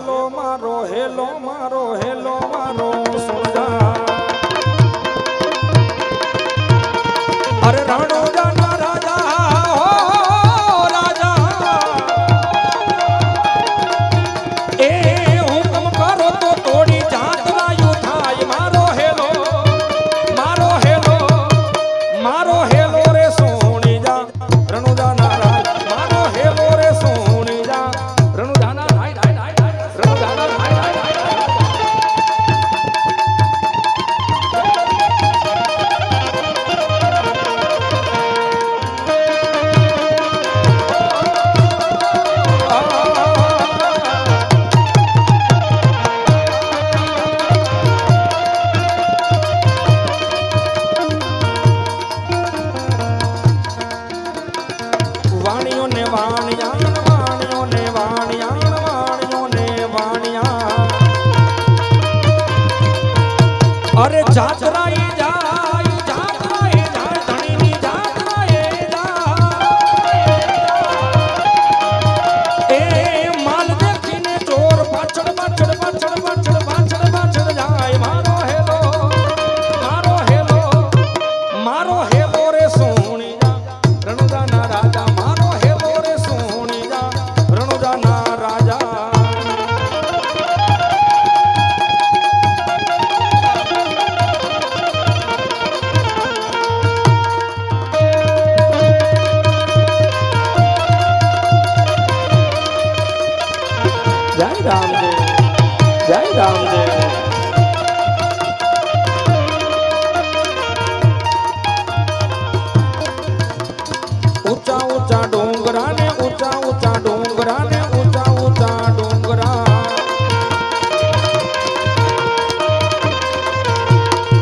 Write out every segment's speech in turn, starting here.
Hello मारो hello मारो सोजा अरे राणो जाना राजा हो राजा ए हुक्म करो तो थोड़ी झांकना उठाई मारो हेलो मारो हेलो मारो हेलो रे सोनी जा रणो जाना राजा मारो हेलो रे सोनी जा रणो जाना अरे जातराई जाई जातराई जाई धनी नी जातराई जाई ए माल देखीने चोर पाछड़ पाछड़ पाछड़ पाछड़ पाछड़ पाछड़ जाई मारो हेलो मारो हेलो रे सोनी जा रणुदा ना राजा मारो हेलो रे सोनी जा रणुदा ना राजा जय रामदेव ऊंचा ऊंचा डोंगरा ने ऊंचा ऊंचा डोंगरा ने ऊंचा ऊंचा डोंगरा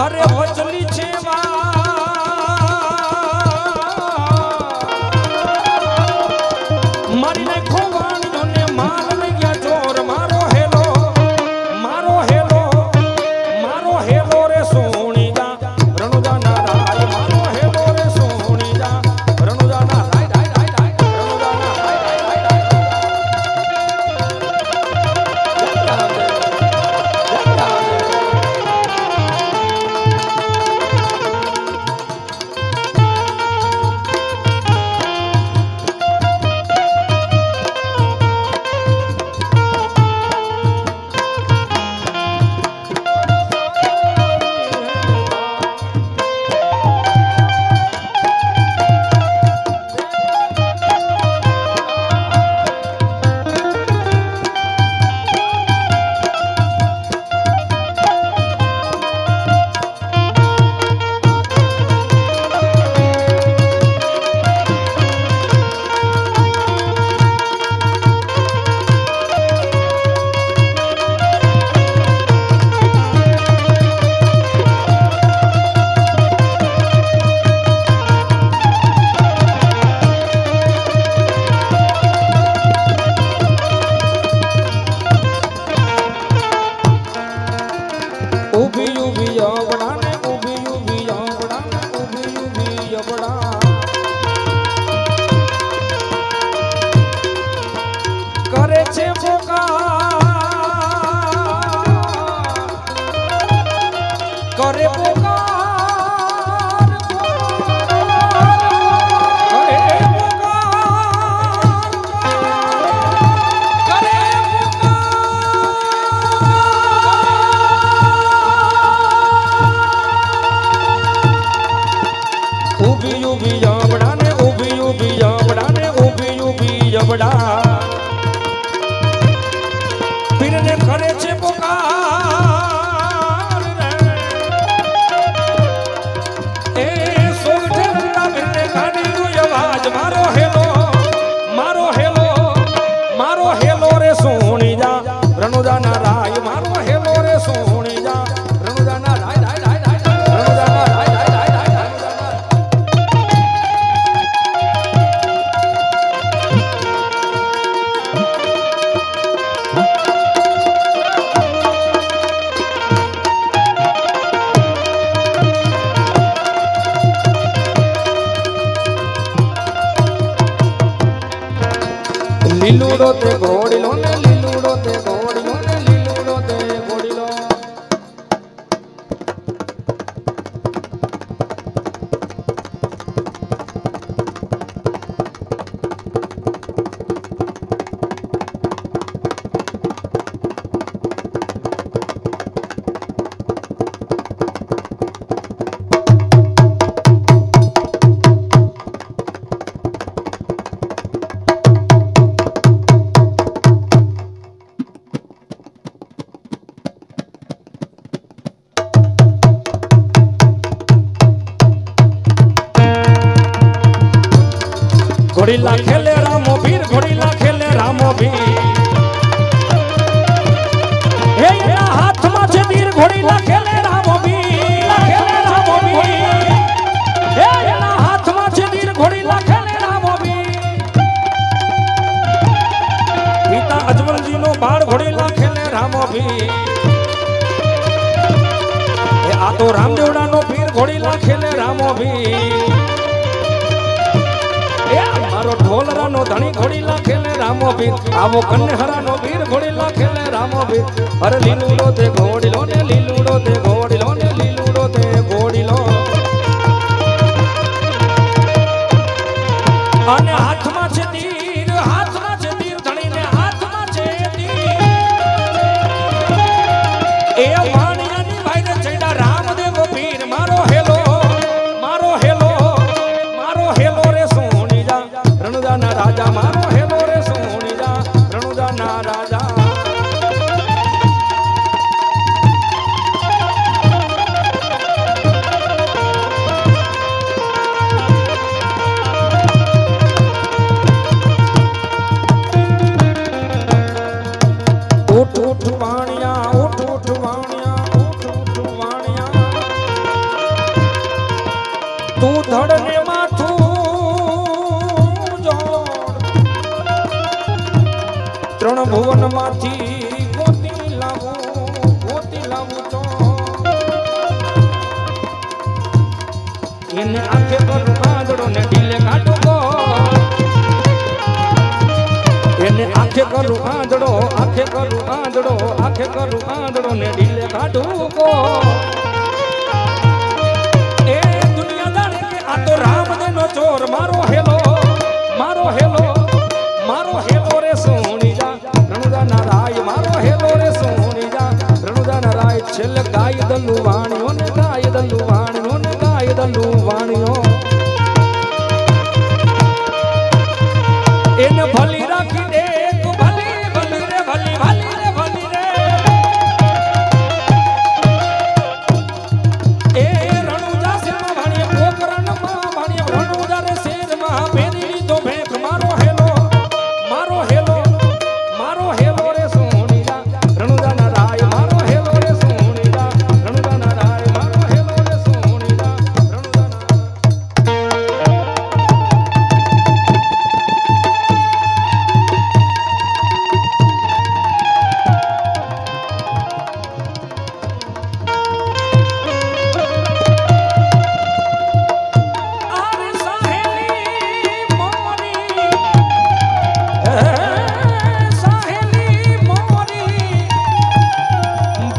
अरे वचली छेवा मारी ने खोवान ने मार ने गया चोर मारो करे पुकार करे पुकार उबी उबी जबड़ा ने उबी उबी जबड़ा ने उबी उबी जबड़ा फिर ने करे छे पुकार लीलूड़ो ते घोड़िलो ने लीलूड़ो ते घोड़िलो घोड़ी ला खेले रामो भीर हे ना हाथ में छे तीर घोड़ी ला खेले रामो भीर खेले रामो भीर हे ना हाथ में छे तीर घोड़ी ला खेले रामो भीर पिता अजमल जी नो बाण घोड़ी ला खेले रामो भीर हे आ तो रामदेवड़ा नो पीर घोड़ी ला खेले रामो भीर ढोलरा नो धनी घोड़ी ला खेले रामो भीर आवो कन्हरा नो वीर घोड़ी ला खेले रामो भीर अरे लीलूड़ो दे घोड़ी लो ने लीलूड़ो दे घोड़ी लो ने लीलूड़ो दे घोड़ी लो अने हाथ में छे तीर धनी ने हाथ में छे तीर ए मानिया नी भाई ने चेड़ा रामदेव पीर मारो हेलो राजा मारो हेलो रे सोनी जा रणुदा ना राजा उठ उठ वाणिया उठ उठ वाणिया उठ उठ वाणिया तू धड़ने माथू त्रण भुवन माथी गोती लावू तो इन आखे पर बांधड़ो ने ढीले काटो गो इन आखे करू बांधड़ो ने ढीले काटो गो ए दुनिया दाने के आ तो राम दे नो चोर मारो हेलो गाय दलू वाणियों ने गाय दलू वाणियों ने गाय दलू वाणियों इन भली राखी दे तू भली भली रे भली भली रे भली रे ए रणुजा से मां भाणिया पोकरण मां भाणिया रणुजा रे शेर मां भेरी तो भेख मारो हेलो रे सोनी जा रणुजा ना राय मारो हेलो रे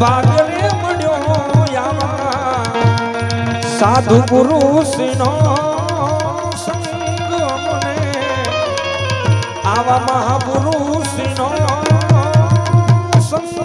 बागरे मड्यो यामा साधु पुरुष नो संग मने आवा महापुरुष नो संग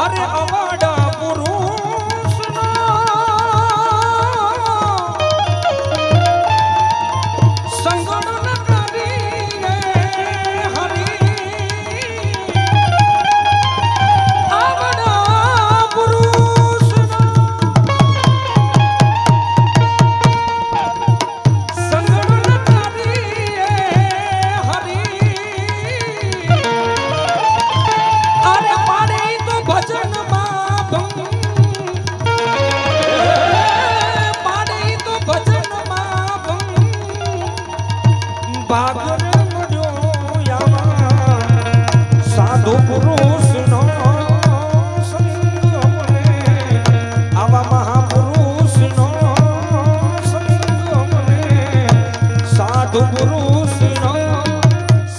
अरे अवाड़ा पुरुष नो संग साधु पुरुष नो संग मने आवा महापुरुष नो संग मने साधु पुरुष नो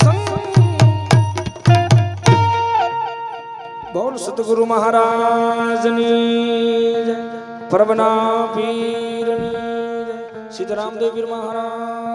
संग बोल सतगुरु महाराज ने जय परवना पीर ने जय सिद्ध रामदेव पीर महाराज।